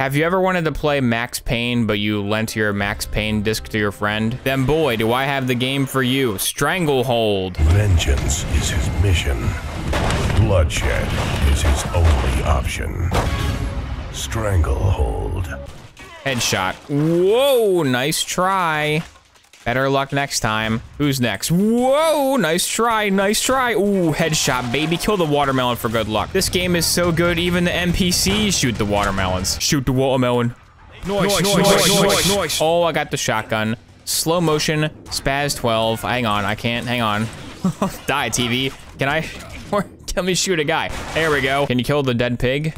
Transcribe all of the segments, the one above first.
Have you ever wanted to play Max Payne, but you lent your Max Payne disc to your friend? Then boy, do I have the game for you. Stranglehold. Vengeance is his mission. Bloodshed is his only option. Stranglehold. Headshot. Whoa, nice try. Better luck next time. Who's next? Whoa, nice try, nice try. Ooh, headshot, baby. Kill the watermelon for good luck. This game is so good, even the NPCs shoot the watermelons. Shoot the watermelon. Noise, noise, noise, noise, noise. Oh, I got the shotgun. Slow motion, SPAS 12. Hang on, I can't, hang on. Die, TV. Can I, or tell me shoot a guy. There we go. Can you kill the dead pig?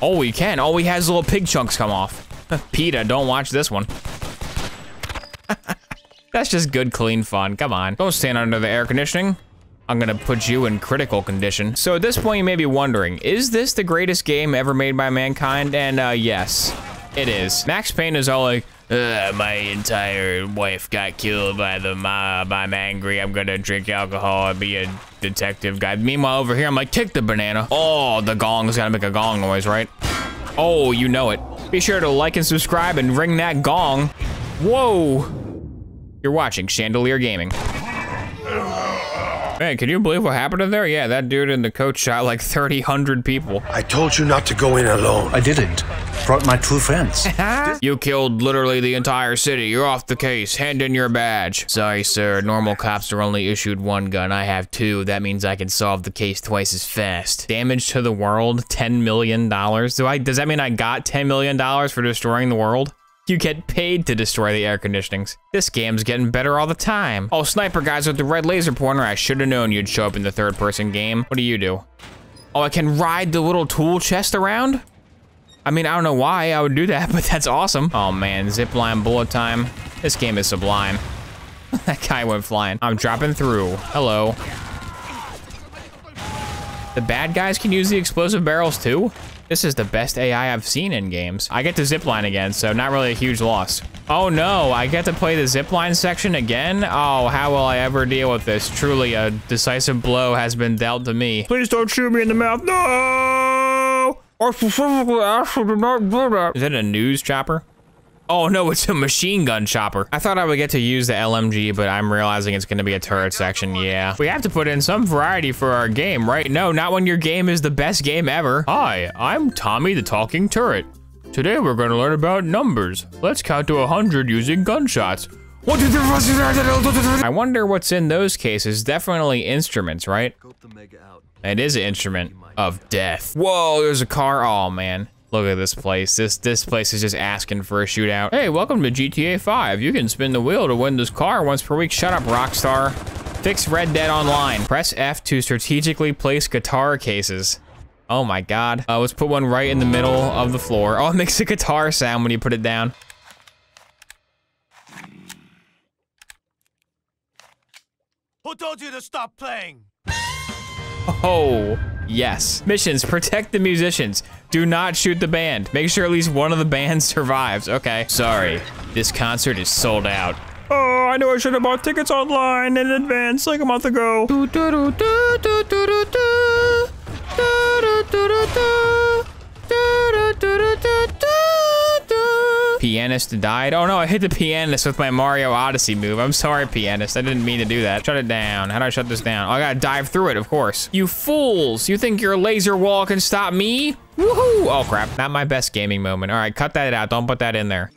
Oh, we can. Oh, he has little pig chunks come off. PETA, don't watch this one. That's just good, clean fun. Come on. Don't stand under the air conditioning. I'm gonna put you in critical condition. So at this point, you may be wondering, is this the greatest game ever made by mankind? And yes, it is. Max Payne is all like, my entire wife got killed by the mob. I'm angry. I'm gonna drink alcohol and be a detective guy. Meanwhile, over here, I'm like, kick the banana. Oh, the gong's gotta make a gong noise, right? Oh, you know it. Be sure to like and subscribe and ring that gong. Whoa. You're watching Chandelier Gaming. Man, can you believe what happened in there? Yeah, that dude in the coat shot like 300 people. I told you not to go in alone. I didn't. Brought my two friends. You killed literally the entire city. You're off the case. Hand in your badge. Sorry, sir. Normal cops are only issued one gun. I have two. That means I can solve the case twice as fast. Damage to the world, $10 million. Does that mean I got $10 million for destroying the world? You get paid to destroy the air conditionings. This game's getting better all the time. Oh, sniper guys with the red laser pointer. I should have known you'd show up in the third person game. What do you do? Oh, I can ride the little tool chest around? I mean, I don't know why I would do that, but that's awesome. Oh man, zipline bullet time. This game is sublime. That guy went flying. I'm dropping through. Hello. The bad guys can use the explosive barrels too? This is the best AI I've seen in games. I get to zipline again, so not really a huge loss. Oh no, I get to play the zipline section again? Oh, how will I ever deal with this? Truly a decisive blow has been dealt to me. Please don't shoot me in the mouth, no! I specifically asked you to not do that. Is it a news chopper? Oh no, it's a machine gun chopper. I thought I would get to use the LMG, but I'm realizing it's gonna be a turret section, yeah. We have to put in some variety for our game, right? No, not when your game is the best game ever. Hi, I'm Tommy the Talking Turret. Today we're gonna learn about numbers. Let's count to 100 using gunshots. I wonder what's in those cases. Definitely instruments, right? It is an instrument of death. Whoa, there's a car, oh man. Look at this place. This place is just asking for a shootout. Hey, welcome to GTA 5. You can spin the wheel to win this car once per week. Shut up, Rockstar. Fix Red Dead Online. Press F to strategically place guitar cases. Oh my God. Let's put one right in the middle of the floor. Oh, it makes a guitar sound when you put it down. Who told you to stop playing? Oh. Yes. Missions, protect the musicians. Do not shoot the band. Make sure at least one of the bands survives. Okay. Sorry, this concert is sold out. Oh, I know I should have bought tickets online in advance like a month ago. Pianist died. Oh no, I hit the pianist with my Mario Odyssey move. I'm sorry, pianist. I didn't mean to do that. Shut it down. How do I shut this down? Oh, I gotta dive through it, of course. You fools! You think your laser wall can stop me? Woohoo! Oh crap. Not my best gaming moment. All right, cut that out. Don't put that in there.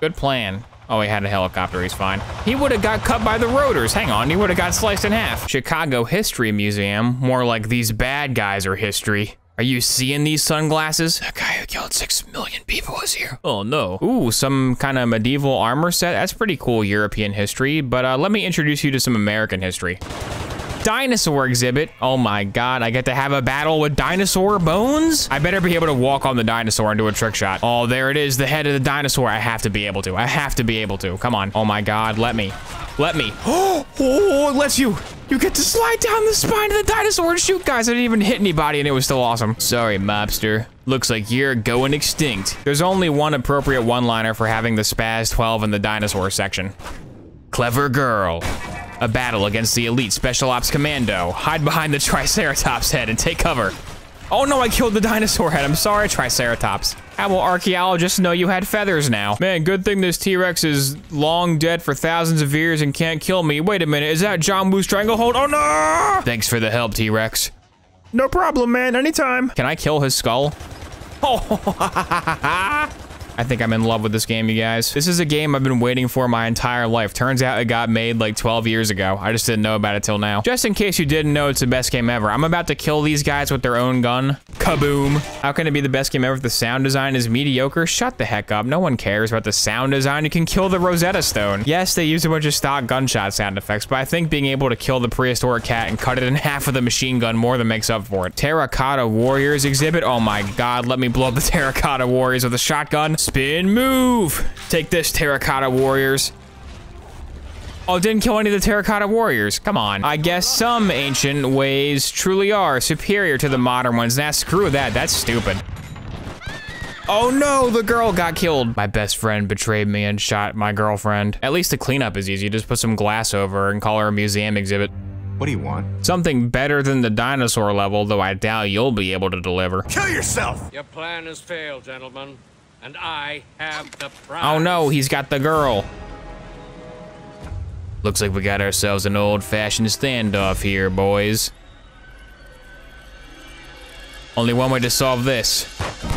Good plan. Oh, he had a helicopter. He's fine. He would have got cut by the rotors. Hang on. He would have got sliced in half. Chicago History Museum. More like these bad guys are history. Are you seeing these sunglasses? That guy who killed 6 million people is here. Oh no. Ooh, some kind of medieval armor set. That's pretty cool European history, but let me introduce you to some American history. Dinosaur exhibit. Oh my God, I get to have a battle with dinosaur bones? I better be able to walk on the dinosaur and do a trick shot. Oh, there it is, the head of the dinosaur. I have to be able to, I have to be able to. Come on, oh my God, let me. Oh, it lets you. You get to slide down the spine of the dinosaur and shoot guys. I didn't even hit anybody and it was still awesome. Sorry, mobster. Looks like you're going extinct. There's only one appropriate one-liner for having the SPAS 12 in the dinosaur section. Clever girl. A battle against the elite special ops commando. Hide behind the Triceratops head and take cover. Oh no, I killed the dinosaur head. I'm sorry, Triceratops. How will archaeologists know you had feathers now? Man, good thing this T-Rex is long dead for thousands of years and can't kill me. Wait a minute, is that John Woo's Stranglehold? Oh no! Thanks for the help, T-Rex. No problem, man, anytime. Can I kill his skull? Oh, I think I'm in love with this game, you guys. This is a game I've been waiting for my entire life. Turns out it got made like 12 years ago. I just didn't know about it till now. Just in case you didn't know, it's the best game ever. I'm about to kill these guys with their own gun. Kaboom. How can it be the best game ever if the sound design is mediocre? Shut the heck up. No one cares about the sound design. You can kill the Rosetta Stone. Yes, they used a bunch of stock gunshot sound effects, but I think being able to kill the prehistoric cat and cut it in half with a machine gun more than makes up for it. Terracotta Warriors exhibit. Oh my God, let me blow up the Terracotta Warriors with a shotgun. Spin move. Take this, Terracotta Warriors. Oh, didn't kill any of the Terracotta Warriors. Come on. I guess some ancient ways truly are superior to the modern ones. Nah, screw that. That's stupid. Oh no, the girl got killed. My best friend betrayed me and shot my girlfriend. At least the cleanup is easy. Just put some glass over her and call her a museum exhibit. What do you want? Something better than the dinosaur level, though I doubt you'll be able to deliver. Kill yourself! Your plan has failed, gentlemen. And I have the prize. Oh no, he's got the girl. Looks like we got ourselves an old-fashioned standoff here, boys. Only one way to solve this.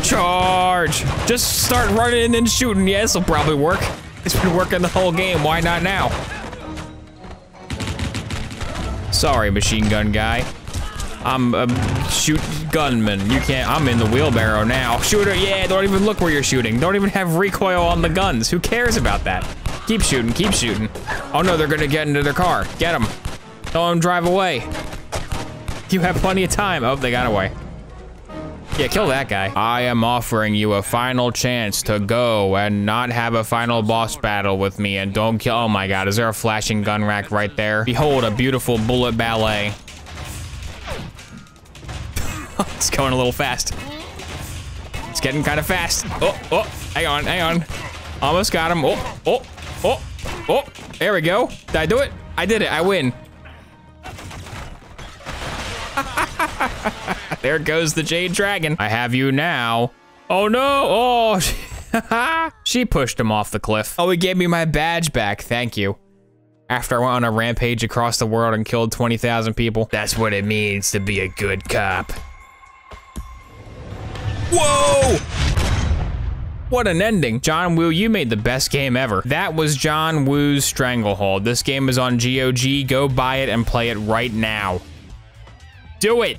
Charge! Just start running and then shooting. Yeah, this'll probably work. It's been working the whole game. Why not now? Sorry, machine gun guy. I'm a shoot gunman. You can't, I'm in the wheelbarrow now. Shooter, yeah, don't even look where you're shooting. Don't even have recoil on the guns. Who cares about that? Keep shooting, keep shooting. Oh no, they're gonna get into their car. Get them. Don't let them drive away. You have plenty of time. Oh, they got away. Yeah, kill that guy. I am offering you a final chance to go and not have a final boss battle with me and don't kill, oh my God, is there a flashing gun rack right there? Behold, a beautiful bullet ballet. It's going a little fast. It's getting kind of fast. Oh, oh, hang on, hang on. Almost got him. Oh, oh, oh, oh. There we go. Did I do it? I did it. I win. There goes the Jade Dragon. I have you now. Oh, no. Oh, she pushed him off the cliff. Oh, he gave me my badge back. Thank you. After I went on a rampage across the world and killed 20,000 people. That's what it means to be a good cop. Whoa! What an ending. John Woo, you made the best game ever. That was John Woo's Stranglehold. This game is on GOG. Go buy it and play it right now. Do it!